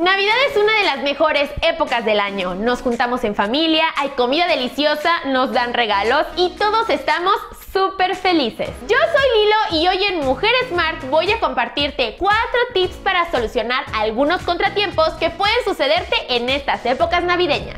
Navidad es una de las mejores épocas del año. Nos juntamos en familia, hay comida deliciosa, nos dan regalos y todos estamos súper felices. Yo soy Lilo y hoy en Mujer Smart voy a compartirte 4 tips para solucionar algunos contratiempos que pueden sucederte en estas épocas navideñas.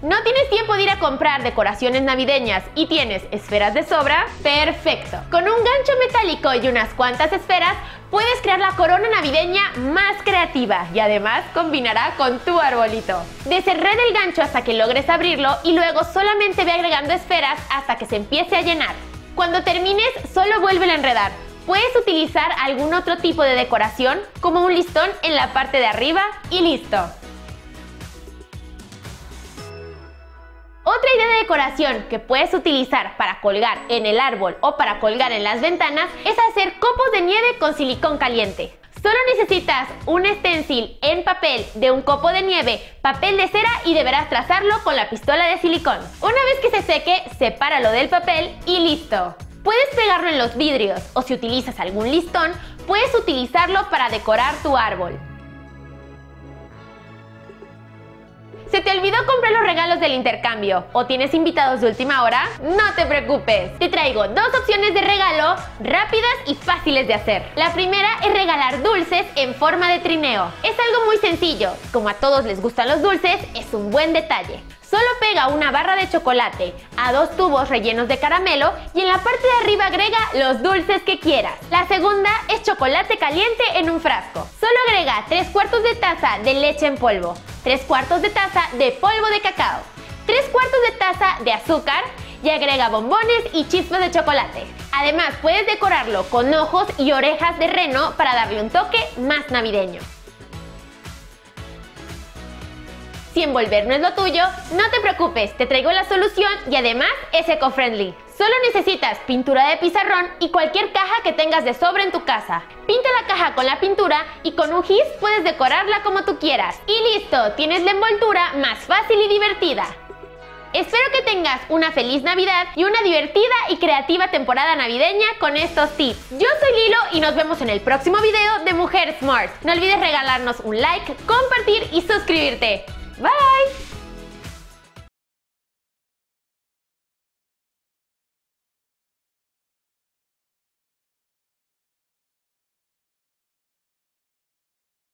¿No tienes tiempo de ir a comprar decoraciones navideñas y tienes esferas de sobra? ¡Perfecto! Con un gancho metálico y unas cuantas esferas puedes crear la corona navideña más creativa y además combinará con tu arbolito. Desenreda el gancho hasta que logres abrirlo y luego solamente ve agregando esferas hasta que se empiece a llenar. Cuando termines, solo vuélvelo a enredar. Puedes utilizar algún otro tipo de decoración, como un listón en la parte de arriba y listo. Otra idea de decoración que puedes utilizar para colgar en el árbol o para colgar en las ventanas es hacer copos de nieve con silicón caliente. Solo necesitas un stencil en papel de un copo de nieve, papel de cera y deberás trazarlo con la pistola de silicón. Una vez que se seque, sepáralo del papel y listo. Puedes pegarlo en los vidrios o si utilizas algún listón, puedes utilizarlo para decorar tu árbol. ¿Se te olvidó comprar los regalos del intercambio o tienes invitados de última hora? No te preocupes, te traigo 2 opciones de regalo rápidas y fáciles de hacer. La primera es regalar dulces en forma de trineo. Es algo muy sencillo, como a todos les gustan los dulces, es un buen detalle. Solo pega una barra de chocolate a 2 tubos rellenos de caramelo y en la parte de arriba agrega los dulces que quieras. La segunda es chocolate caliente en un frasco. Solo agrega 3/4 de taza de leche en polvo, 3/4 de taza de polvo de cacao, 3/4 de taza de azúcar y agrega bombones y chispas de chocolate. Además puedes decorarlo con ojos y orejas de reno para darle un toque más navideño. Si envolver no es lo tuyo, no te preocupes, te traigo la solución y además es eco-friendly. Solo necesitas pintura de pizarrón y cualquier caja que tengas de sobra en tu casa. Pinta la caja con la pintura y con un gis puedes decorarla como tú quieras. Y listo, tienes la envoltura más fácil y divertida. Espero que tengas una feliz Navidad y una divertida y creativa temporada navideña con estos tips. Yo soy Lilo y nos vemos en el próximo video de Mujer Smart. No olvides regalarnos un like, compartir y suscribirte. Bye.